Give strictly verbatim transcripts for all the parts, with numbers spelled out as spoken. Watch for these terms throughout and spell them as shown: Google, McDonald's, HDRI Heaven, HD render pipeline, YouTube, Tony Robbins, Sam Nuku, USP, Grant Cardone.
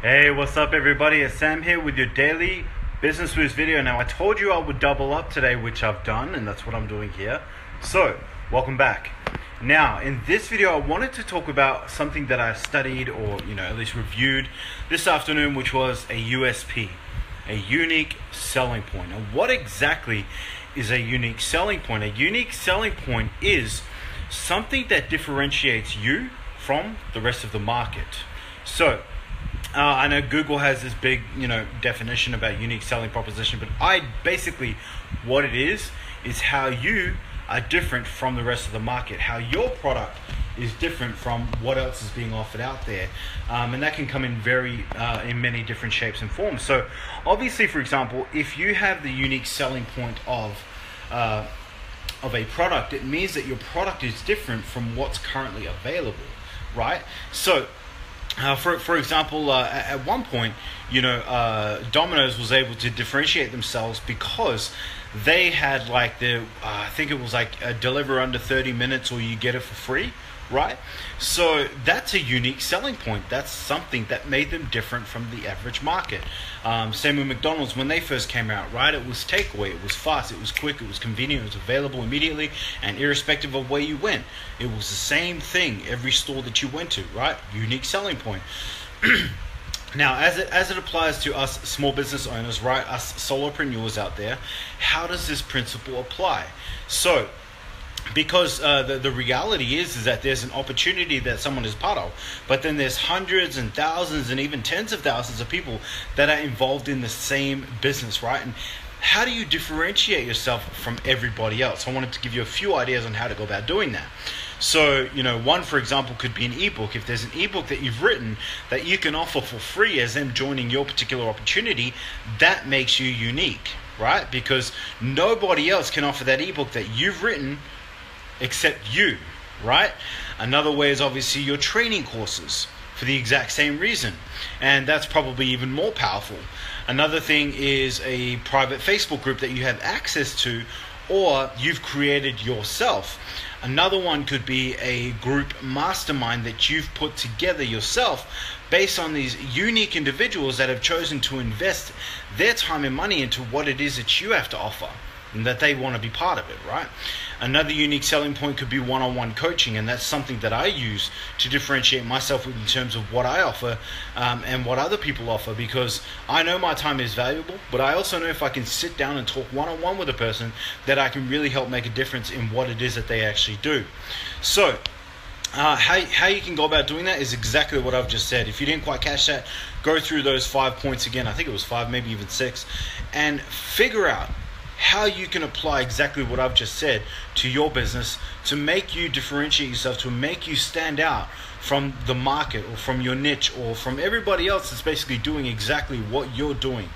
Hey, what's up everybody? It's Sam here with your daily business news video. Now I told you I would double up today, which I've done, and that's what I'm doing here. So welcome back. Now in this video I wanted to talk about something that I studied, or you know, at least reviewed this afternoon, which was a U S P, a unique selling point. Now what exactly is a unique selling point? A unique selling point is something that differentiates you from the rest of the market. So Uh, I know Google has this big, you know, definition about unique selling proposition, but I basically, what it is, is how you are different from the rest of the market, how your product is different from what else is being offered out there. Um, and that can come in very, uh, in many different shapes and forms. So obviously, for example, if you have the unique selling point of, uh, of a product, it means that your product is different from what's currently available, right? So Uh, for, for example, uh, at one point, you know, uh, Domino's was able to differentiate themselves because they had like the, uh, I think it was like a deliver under thirty minutes or you get it for free, right? So that's a unique selling point. That's something that made them different from the average market. Um, same with McDonald's when they first came out, right? It was takeaway, it was fast, it was quick, it was convenient, it was available immediately, and irrespective of where you went, it was the same thing every store that you went to, right? Unique selling point. Now, as it as it applies to us small business owners, right, us solopreneurs out there, how does this principle apply? So, because uh, the, the reality is, is that there's an opportunity that someone is part of, but then there's hundreds and thousands and even tens of thousands of people that are involved in the same business, right? And how do you differentiate yourself from everybody else? I wanted to give you a few ideas on how to go about doing that. So, you know, one, for example, could be an ebook. If there's an ebook that you've written that you can offer for free as them joining your particular opportunity, that makes you unique, right? Because nobody else can offer that ebook that you've written except you, right? Another way is obviously your training courses for the exact same reason. And that's probably even more powerful. Another thing is a private Facebook group that you have access to or you've created yourself. Another one could be a group mastermind that you've put together yourself based on these unique individuals that have chosen to invest their time and money into what it is that you have to offer and that they want to be part of it, right? Another unique selling point could be one-on-one coaching, and that's something that I use to differentiate myself in terms of what I offer um, and what other people offer, because I know my time is valuable, but I also know if I can sit down and talk one-on-one with a person that I can really help make a difference in what it is that they actually do. So Uh, how, how you can go about doing that is exactly what I've just said. If you didn't quite catch that, go through those five points again. I think it was five, maybe even six, and figure out how you can apply exactly what I've just said to your business to make you differentiate yourself, to make you stand out from the market or from your niche or from everybody else that's basically doing exactly what you're doing.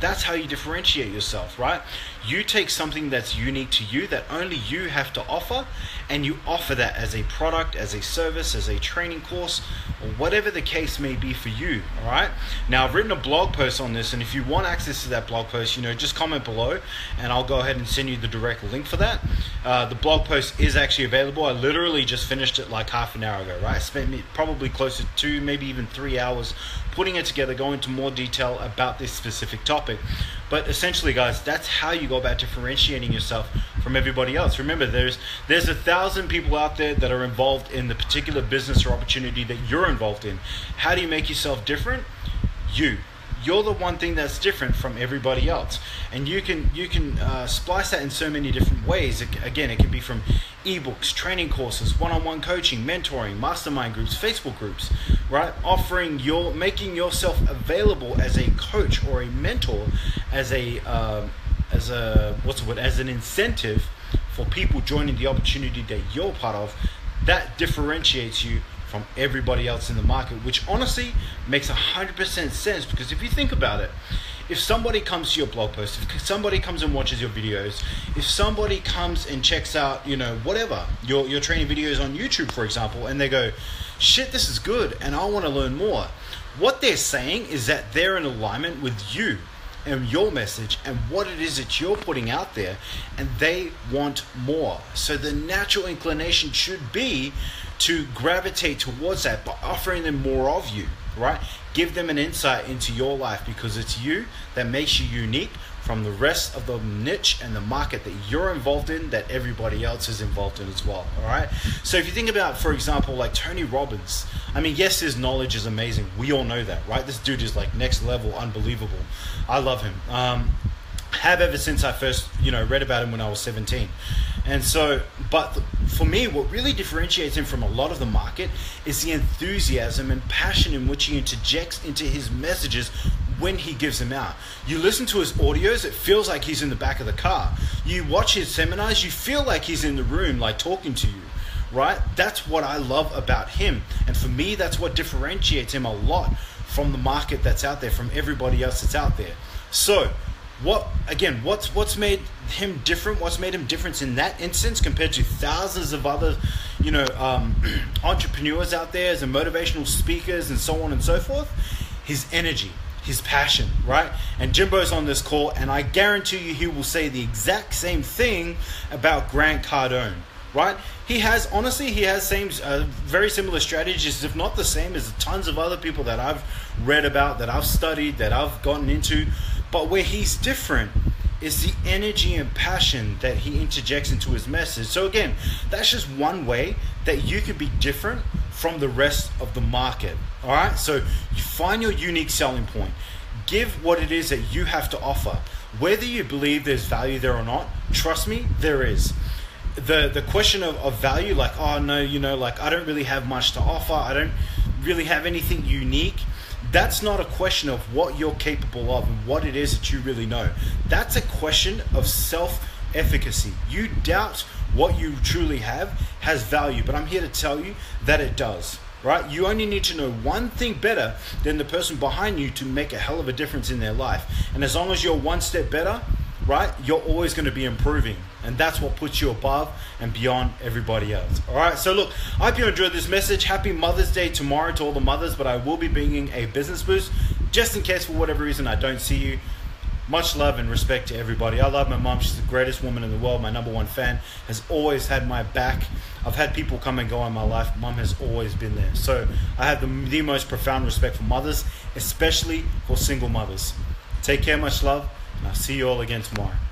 That's how you differentiate yourself, right? You take something that's unique to you that only you have to offer, and you offer that as a product, as a service, as a training course, or whatever the case may be for you, all right? Now, I've written a blog post on this, and if you want access to that blog post, you know, just comment below, and I'll go ahead and send you the direct link for that. Uh, the blog post is actually available. I literally just finished it like half an hour ago, right? I spent probably close to two, maybe even three hours putting it together, going into more detail about this specific topic. But essentially, guys, that's how you go about differentiating yourself from everybody else. Remember, there's there's a thousand people out there that are involved in the particular business or opportunity that you're involved in. How do you make yourself different? You. You're the one thing that's different from everybody else. And you can you can uh, splice that in so many different ways. It, again, it can be from ebooks, training courses, one-on-one coaching, mentoring, mastermind groups, Facebook groups, right? Offering your, making yourself available as a coach or a mentor, as a uh, as a what's the word? As an incentive for people joining the opportunity that you're part of. That differentiates you from everybody else in the market, which honestly makes one hundred percent sense, because if you think about it, if somebody comes to your blog post, if somebody comes and watches your videos, if somebody comes and checks out, you know, whatever, your, your training videos on YouTube, for example, and they go, shit, this is good, and I want to learn more. What they're saying is that they're in alignment with you and your message and what it is that you're putting out there, and they want more. So the natural inclination should be to gravitate towards that by offering them more of you, right? Give them an insight into your life, because it's you that makes you unique from the rest of the niche and the market that you're involved in, that everybody else is involved in as well, all right? So if you think about, for example, like Tony Robbins, I mean, yes, his knowledge is amazing. We all know that, right? This dude is like next level, unbelievable. I love him. Um, have ever since I first, you know, read about him when I was seventeen. And so, but for me, what really differentiates him from a lot of the market is the enthusiasm and passion in which he interjects into his messages when he gives them out. You listen to his audios, it feels like he's in the back of the car. You watch his seminars, you feel like he's in the room, like talking to you, right? That's what I love about him. And for me, that's what differentiates him a lot from the market that's out there, from everybody else that's out there. So, What again, what's what's made him different? What's made him different in that instance compared to thousands of other, you know, um, entrepreneurs out there as a motivational speakers and so on and so forth? His energy, his passion, right? And Jimbo's on this call, and I guarantee you he will say the exact same thing about Grant Cardone, right? He has, honestly, he has same, uh, very similar strategies, if not the same, as tons of other people that I've read about, that I've studied, that I've gotten into. But where he's different is the energy and passion that he interjects into his message. So again, that's just one way that you could be different from the rest of the market. All right, so you find your unique selling point. Give what it is that you have to offer. Whether you believe there's value there or not, trust me, there is. The the question of, of value, like, oh no, you know, like I don't really have much to offer. I don't really have anything unique. That's not a question of what you're capable of and what it is that you really know. That's a question of self-efficacy. You doubt what you truly have has value, but I'm here to tell you that it does, right? You only need to know one thing better than the person behind you to make a hell of a difference in their life. And as long as you're one step better, right, you're always going to be improving. And that's what puts you above and beyond everybody else. All right, so look, I hope you enjoyed this message. Happy Mother's Day tomorrow to all the mothers, but I will be bringing a business boost just in case for whatever reason I don't see you. Much love and respect to everybody. I love my mom. She's the greatest woman in the world. My number one fan, has always had my back. I've had people come and go in my life. Mom has always been there. So I have the, the most profound respect for mothers, especially for single mothers. Take care, much love, and I'll see you all again tomorrow.